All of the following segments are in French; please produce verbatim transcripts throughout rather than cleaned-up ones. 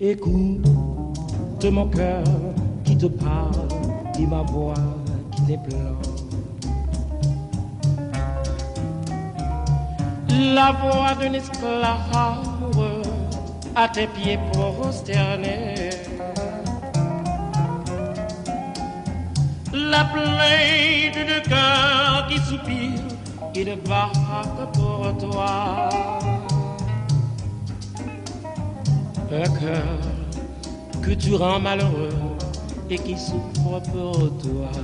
Écoute mon cœur qui te parle, et ma voix qui t'éplore. La voix d'un esclave à tes pieds prosternés, la plainte de cœur qui soupire et ne bat pour toi. Un cœur que tu rends malheureux et qui souffre pour toi.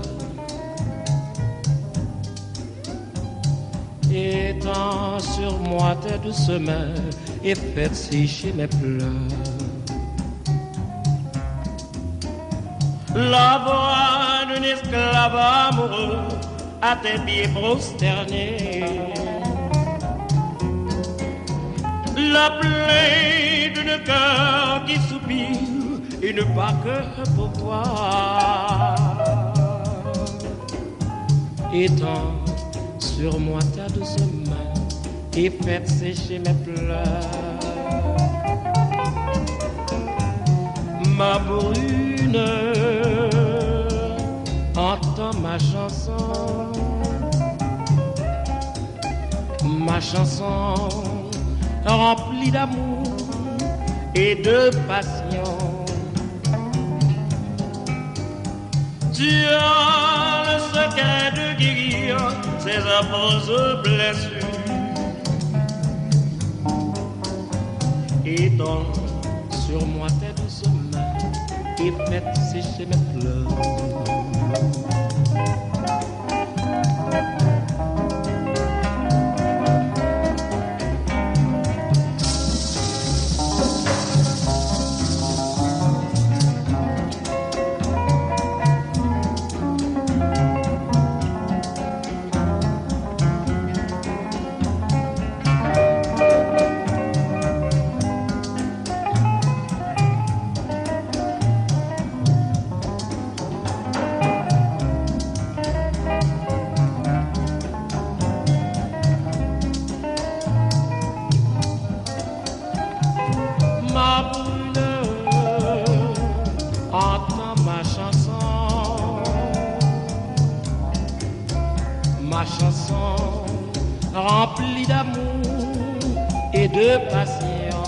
Étends sur moi tes douces mains et fais sécher mes pleurs. La voix d'un esclave amoureux à tes pieds prosternés, la plainte d'un cœur qui soupire et ne bat que pour toi. Étends sur moi ta douce main et fais sécher mes pleurs. Ma Brune, entends ma chanson, ma chanson remplie d'amour et de passion. Tu as le secret de guérir ces affreuses blessures. Et donc sur moi tes douces mains et fais sécher mes pleurs. Ma chanson remplie d'amour et de passion.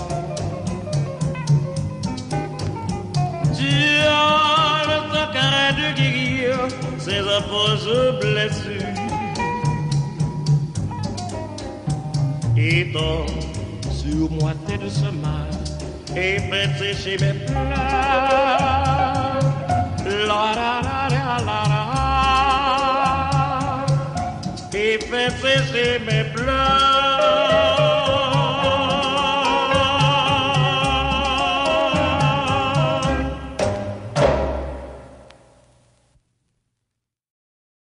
Tu as le secret de guérir ces affreuses blessures. Et tombe sur moi tes douces mains et fais sécher mes pleurs. La la la la la la. Fais sécher mes pleurs.